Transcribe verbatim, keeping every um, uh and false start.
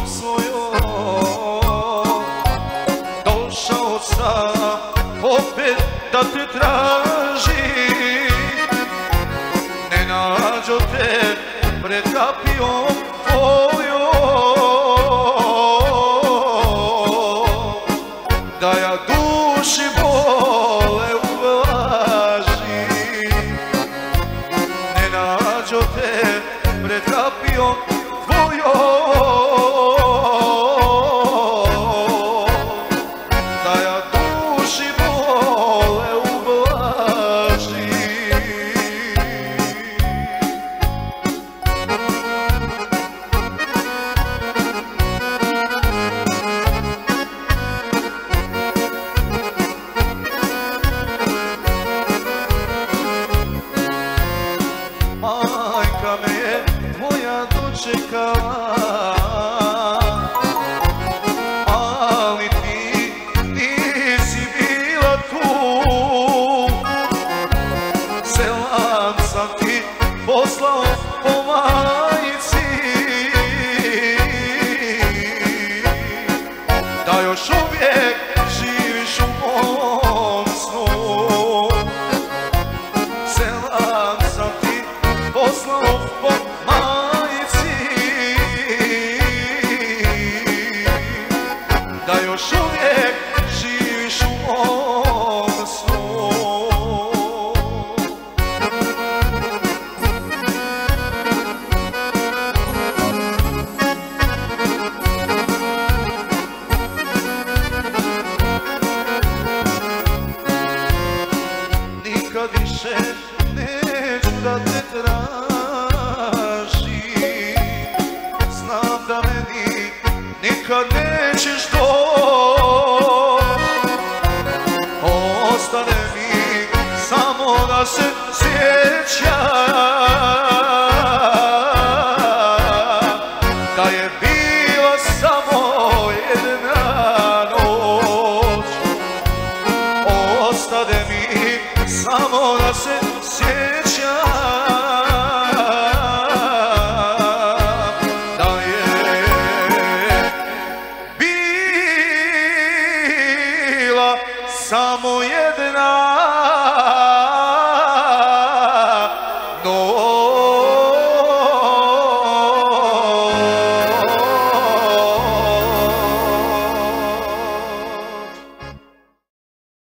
Samo jedna